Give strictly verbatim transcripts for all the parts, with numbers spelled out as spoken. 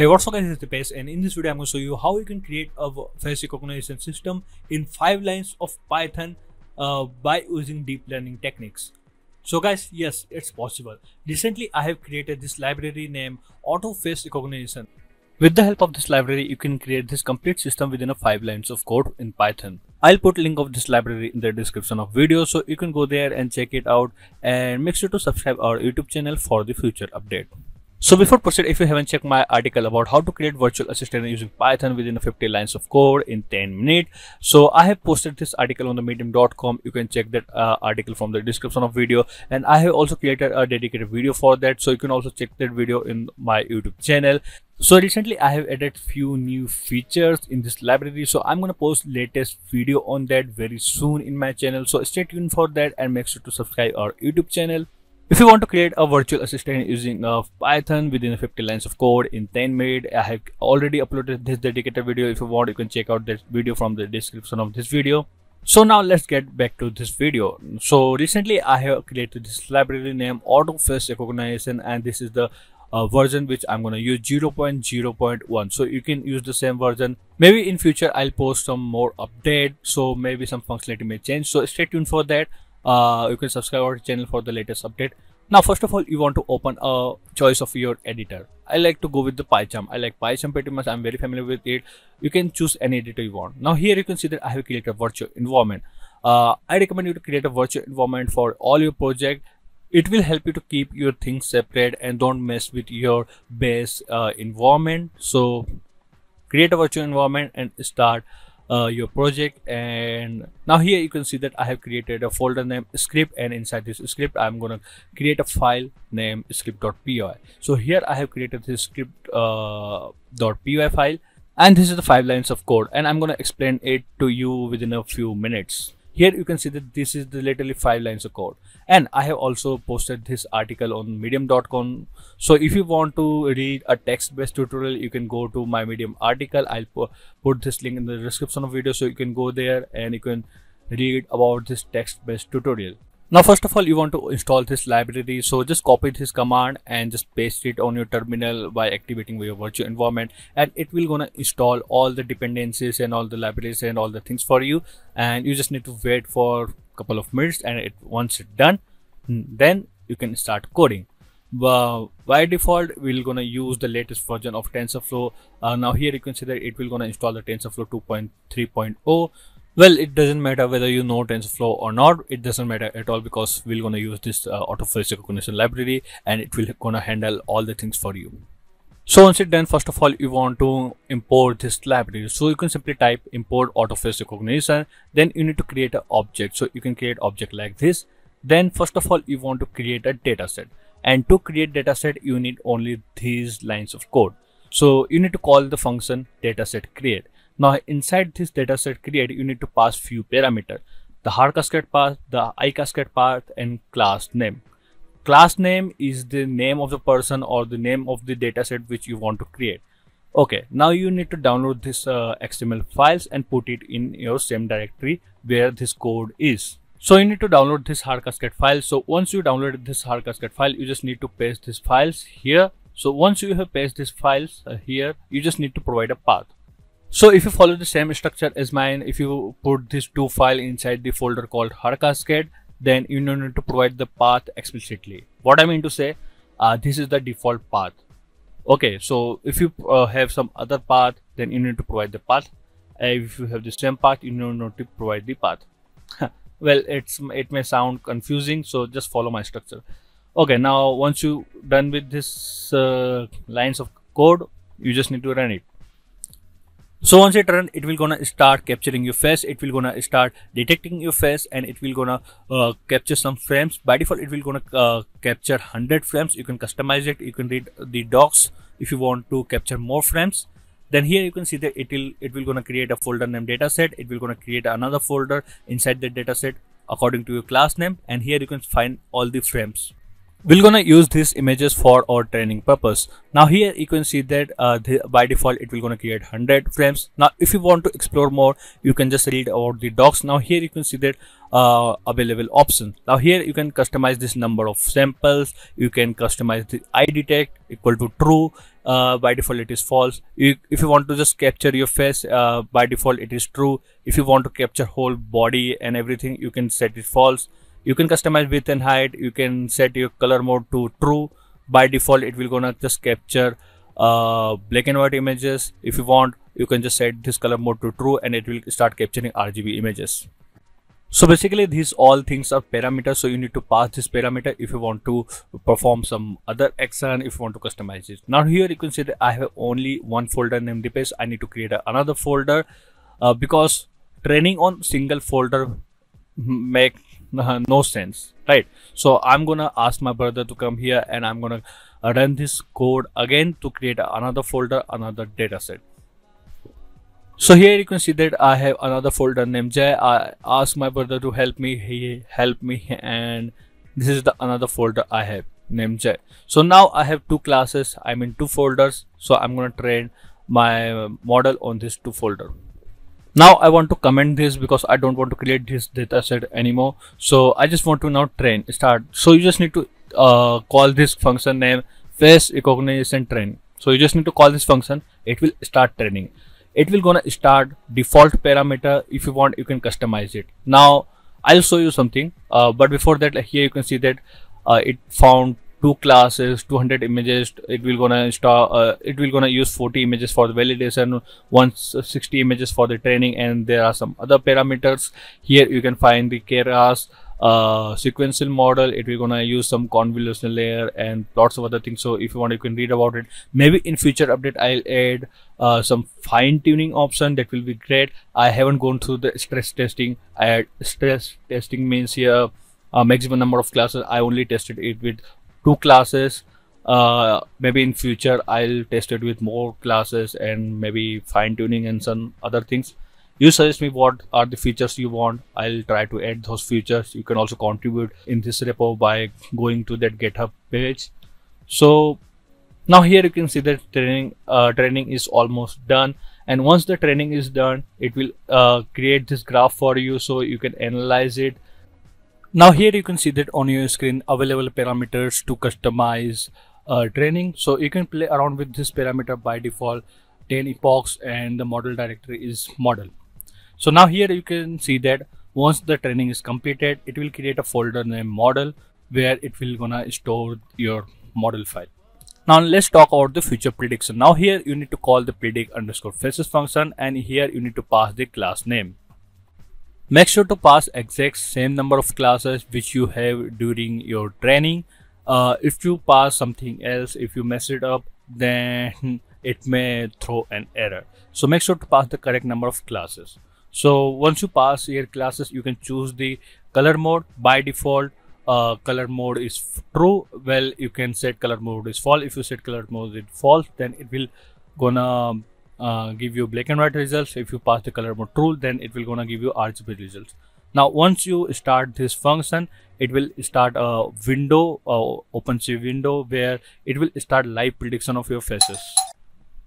Hey, what's up guys, it's Dipesh, and in this video I'm going to show you how you can create a face recognition system in five lines of Python uh, by using deep learning techniques. So guys, yes, it's possible. Recently I have created this library named auto face recognition. With the help of this library you can create this complete system within a five lines of code in Python. I'll put link of this library in the description of video, so you can go there and check it out, and make sure to subscribe our YouTube channel for the future update. So before proceed, if you haven't checked my article about how to create virtual assistant using Python within fifty lines of code in ten minutes, so I have posted this article on the medium dot com. You can check that uh, article from the description of video, and I have also created a dedicated video for that, so you can also check that video in my YouTube channel. So recently I have added few new features in this library, so I'm gonna post latest video on that very soon in my channel, so stay tuned for that and make sure to subscribe our YouTube channel. If you want to create a virtual assistant using uh, Python within fifty lines of code in ten minutes, I have already uploaded this dedicated video. If you want, you can check out that video from the description of this video. So now let's get back to this video. So recently I have created this library named auto face recognition, and this is the uh, version which I'm going to use, zero point zero point one. So you can use the same version. Maybe in future I'll post some more update, so maybe some functionality may change, so stay tuned for that. Uh, you can subscribe our channel for the latest update. Now first of all, you want to open a choice of your editor. I like to go with the PyCharm. I like PyCharm pretty much. I'm very familiar with it. You can choose any editor you want. Now here you can see that I have created a virtual environment. uh, I recommend you to create a virtual environment for all your project. It will help you to keep your things separate and don't mess with your base uh, environment. So create a virtual environment and start Uh, your project. And now here you can see that I have created a folder named script, and inside this script I'm gonna create a file named script dot P Y. So here I have created this script uh, .py file, and this is the five lines of code, and I'm gonna explain it to you within a few minutes. Here you can see that this is the literally five lines of code, and I have also posted this article on medium dot com. So if you want to read a text-based tutorial, you can go to my Medium article. I'll put this link in the description of video, so you can go there and you can read about this text-based tutorial. Now first of all, you want to install this library, so just copy this command and just paste it on your terminal by activating your virtual environment, and it will gonna install all the dependencies and all the libraries and all the things for you, and you just need to wait for a couple of minutes, and it once it's done, then you can start coding. Well, by default we're gonna use the latest version of TensorFlow. Uh, now here you can see that it will gonna install the TensorFlow two point three point zero. Well, it doesn't matter whether you know TensorFlow or not, it doesn't matter at all, because we're gonna use this uh, auto face recognition library, and it will gonna handle all the things for you. So once it's done, first of all you want to import this library, so you can simply type import auto face recognition. Then you need to create an object, so you can create object like this. Then first of all you want to create a dataset, and to create dataset you need only these lines of code, so you need to call the function dataset create. Now inside this dataset create, you need to pass few parameters: the hard cascade path, the I cascade path, and class name. Class name is the name of the person or the name of the dataset which you want to create. Okay, now you need to download this uh, X M L files and put it in your same directory where this code is. So you need to download this hard cascade file. So once you downloaded this hard cascade file, you just need to paste these files here. So once you have pasted these files uh, here, you just need to provide a path. So if you follow the same structure as mine, if you put this two file inside the folder called hard cascade, then you don't need to provide the path explicitly. What I mean to say, uh, this is the default path. Okay, so if you uh, have some other path, then you need to provide the path. Uh, if you have the same path, you don't need to provide the path. Well, it's it may sound confusing, so just follow my structure. Okay, now once you done with this uh, lines of code, you just need to run it. So once it run, it will gonna start capturing your face, it will gonna start detecting your face, and it will gonna uh, capture some frames. By default it will gonna uh, capture one hundred frames. You can customize it, you can read the docs if you want to capture more frames. Then here you can see that it will it will gonna create a folder named dataset. It will gonna create another folder inside the dataset according to your class name, and here you can find all the frames. We're gonna use these images for our training purpose. Now here you can see that uh, the, by default it will gonna create one hundred frames. Now if you want to explore more, you can just read about the docs. Now here you can see that uh, available options. Now here you can customize this number of samples, you can customize the I detect equal to true, uh, by default it is false. You, if you want to just capture your face, uh, by default it is true. If you want to capture whole body and everything, you can set it false. You can customize width and height. You can set your color mode to true. By default it will gonna just capture uh, black and white images. If you want, you can just set this color mode to true and it will start capturing R G B images. So basically these all things are parameters, so you need to pass this parameter if you want to perform some other action, if you want to customize it. Now here you can see that I have only one folder named Dipesh. I need to create another folder uh, because training on single folder make uh, no sense, right? So I'm gonna ask my brother to come here and I'm gonna run this code again to create another folder, another dataset. So here you can see that I have another folder named Jay. I asked my brother to help me, he helped me, and this is the another folder I have named Jay. So now I have two classes, I mean two folders. So I'm gonna train my model on this two folder. Now I want to comment this because I don't want to create this dataset anymore. So I just want to now train, start. So you just need to uh, call this function name face recognition train. So you just need to call this function, it will start training. It will gonna start default parameter. If you want, you can customize it. Now I'll show you something, uh, but before that, here you can see that uh, it found two classes, two hundred images. It will gonna install, uh, it will gonna use forty images for the validation, one hundred sixty images for the training, and there are some other parameters. Here you can find the Keras uh, sequential model. It will gonna use some convolutional layer and lots of other things. So if you want, you can read about it. Maybe in future update I'll add uh, some fine tuning option. That will be great. I haven't gone through the stress testing. I had stress testing means here uh, maximum number of classes. I only tested it with two classes. Uh, maybe in future I'll test it with more classes and maybe fine tuning and some other things. You suggest me what are the features you want. I'll try to add those features. You can also contribute in this repo by going to that GitHub page. So now here you can see that training uh, training is almost done. And once the training is done, it will uh, create this graph for you so you can analyze it. Now here you can see that on your screen available parameters to customize uh, training. So you can play around with this parameter. By default ten epochs and the model directory is model. So now here you can see that once the training is completed, it will create a folder named model where it will gonna store your model file. Now let's talk about the future prediction. Now here you need to call the predict underscore faces function, and here you need to pass the class name. Make sure to pass exact same number of classes which you have during your training. Uh, if you pass something else, if you mess it up, then it may throw an error. So make sure to pass the correct number of classes. So once you pass your classes, you can choose the color mode. By default, uh, color mode is true. Well, you can set color mode is false. If you set color mode is false, then it will gonna Uh, give you black and white results. If you pass the color mode true, then it will gonna give you R G B results. Now once you start this function, it will start a window, uh, OpenCV window, where it will start live prediction of your faces.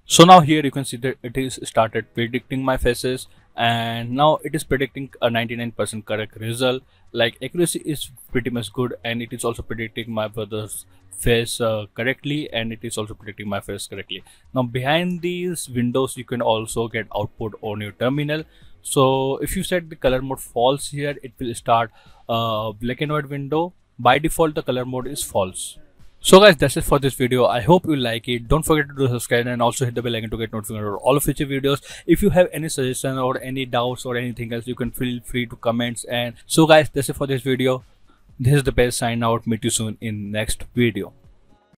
So now here you can see that it is started predicting my faces, and now it is predicting a ninety-nine percent correct result. Like accuracy is pretty much good, and it is also predicting my brother's face uh, correctly, and it is also predicting my face correctly. Now behind these windows you can also get output on your terminal. So if you set the color mode false here, it will start uh, black and white window. By default the color mode is false. So guys, that's it for this video. I hope you like it. Don't forget to do subscribe and also hit the bell icon to get notified about all of future videos. If you have any suggestion or any doubts or anything else, you can feel free to comment. And so guys, that's it for this video. This is Dipesh sign out. Meet you soon in next video.